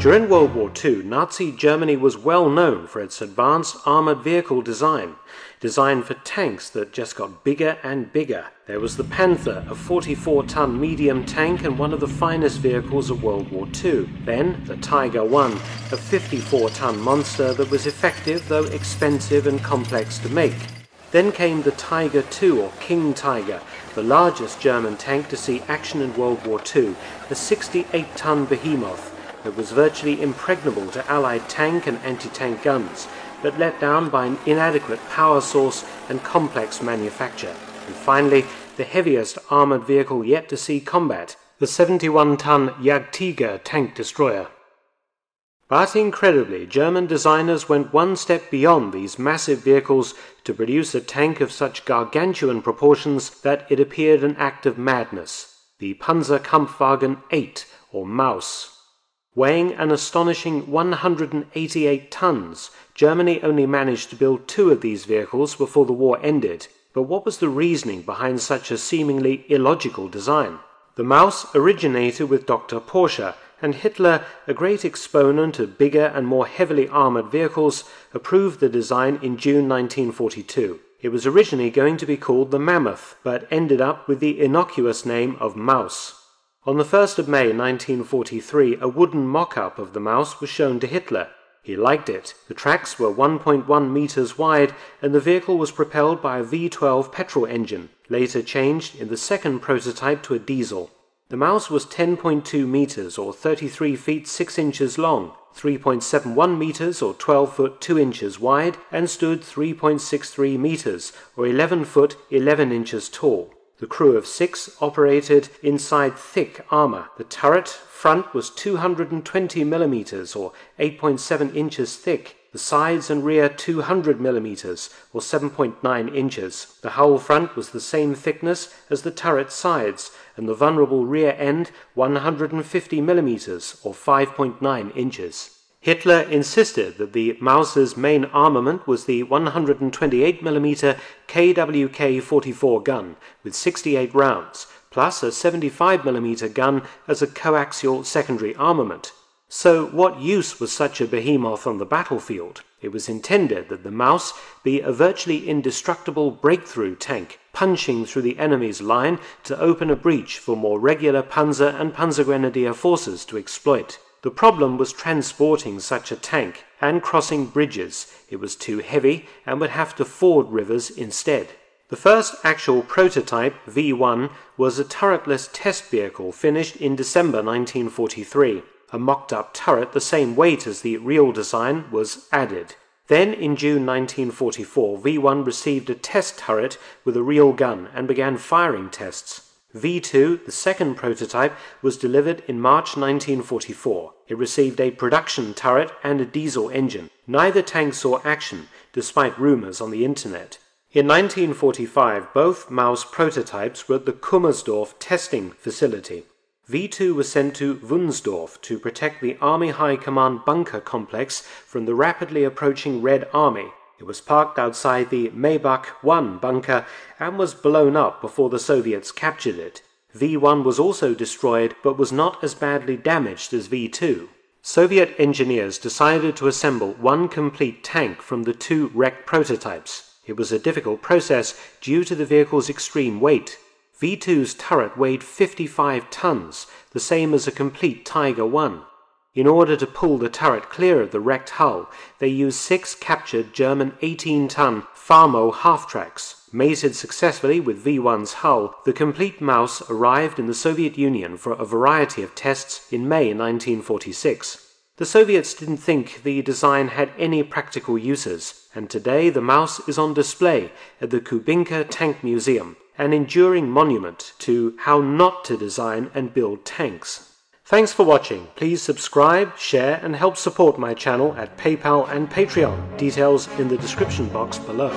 During World War II, Nazi Germany was well known for its advanced armoured vehicle design, designed for tanks that just got bigger and bigger. There was the Panther, a 44-ton medium tank and one of the finest vehicles of World War II. Then the Tiger I, a 54-ton monster that was effective though expensive and complex to make. Then came the Tiger II, or King Tiger, the largest German tank to see action in World War II, a 68-ton behemoth that was virtually impregnable to Allied tank and anti-tank guns, but let down by an inadequate power source and complex manufacture. And finally, the heaviest armoured vehicle yet to see combat, the 71-ton Jagdtiger tank destroyer. But incredibly, German designers went one step beyond these massive vehicles to produce a tank of such gargantuan proportions that it appeared an act of madness, the Panzerkampfwagen 8, or Maus. Weighing an astonishing 188 tons, Germany only managed to build 2 of these vehicles before the war ended. But what was the reasoning behind such a seemingly illogical design? The Maus originated with Dr. Porsche, and Hitler, a great exponent of bigger and more heavily armoured vehicles, approved the design in June 1942. It was originally going to be called the Mammoth, but ended up with the innocuous name of Maus. On the 1st of May 1943, a wooden mock-up of the Maus was shown to Hitler. He liked it. The tracks were 1.1 meters wide, and the vehicle was propelled by a V12 petrol engine, later changed in the second prototype to a diesel. The Maus was 10.2 meters, or 33 feet 6 inches long, 3.71 meters, or 12 foot 2 inches wide, and stood 3.63 meters, or 11 foot 11 inches tall. The crew of 6 operated inside thick armour. The turret front was 220 millimeters, or 8.7 inches thick. The sides and rear 200 millimeters, or 7.9 inches. The hull front was the same thickness as the turret sides, and the vulnerable rear end 150 millimeters, or 5.9 inches. Hitler insisted that the Maus's main armament was the 128mm KWK-44 gun, with 68 rounds, plus a 75mm gun as a coaxial secondary armament. So what use was such a behemoth on the battlefield? It was intended that the Maus be a virtually indestructible breakthrough tank, punching through the enemy's line to open a breach for more regular Panzer and Panzergrenadier forces to exploit. The problem was transporting such a tank and crossing bridges. It was too heavy and would have to ford rivers instead. The first actual prototype, V1, was a turretless test vehicle finished in December 1943. A mocked-up turret the same weight as the real design was added. Then, in June 1944, V1 received a test turret with a real gun and began firing tests. V2, the second prototype, was delivered in March 1944. It received a production turret and a diesel engine. Neither tank saw action, despite rumours on the internet. In 1945, both Maus prototypes were at the Kummersdorf testing facility. V2 was sent to Wunsdorf to protect the Army High Command bunker complex from the rapidly approaching Red Army. It was parked outside the Maybach 1 bunker and was blown up before the Soviets captured it. V1 was also destroyed, but was not as badly damaged as V2. Soviet engineers decided to assemble 1 complete tank from the 2 wrecked prototypes. It was a difficult process due to the vehicle's extreme weight. V2's turret weighed 55 tons, the same as a complete Tiger I. In order to pull the turret clear of the wrecked hull, they used 6 captured German 18-ton FAMO half-tracks. Mated successfully with V1's hull, the complete Maus arrived in the Soviet Union for a variety of tests in May 1946. The Soviets didn't think the design had any practical uses, and today the Maus is on display at the Kubinka Tank Museum, an enduring monument to how not to design and build tanks. Thanks for watching. Please subscribe, share, and help support my channel at PayPal and Patreon. Details in the description box below.